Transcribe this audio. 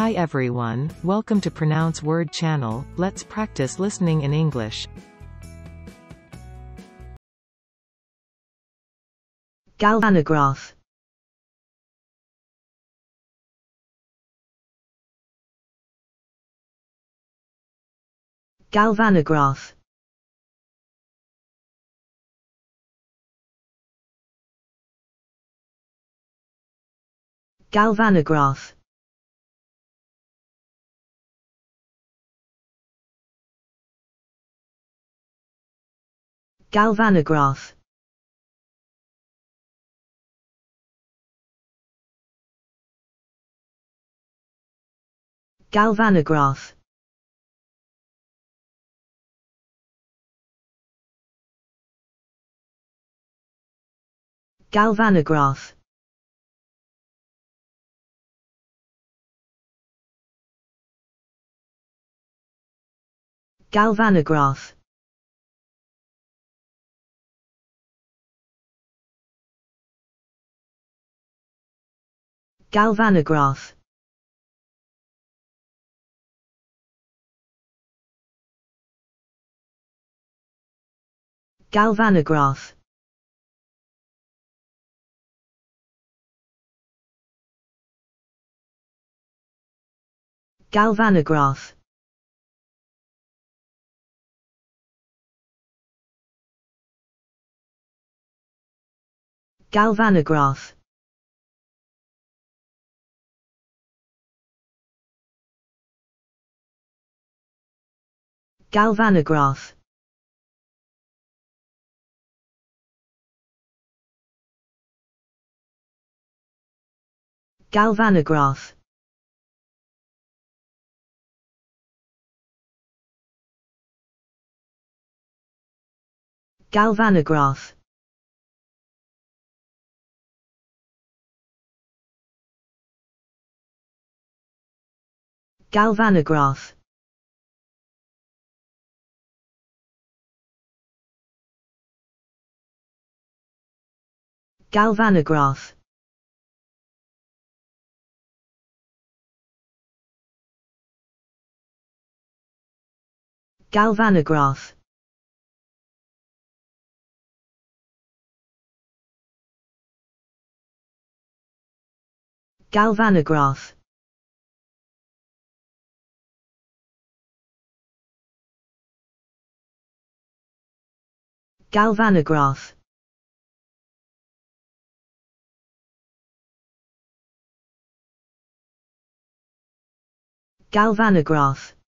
Hi everyone, welcome to Pronounce Word channel. Let's practice listening in English. Galvanograph. Galvanograph. Galvanograph. Galvanograph. Galvanograph. Galvanograph. Galvanograph. Galvanograph. Galvanograph. Galvanograph. Galvanograph. Galvanograph. Galvanograph. Galvanograph. Galvanograph. Galvanograph. Galvanograph. Galvanograph. Galvanograph. Galvanograph.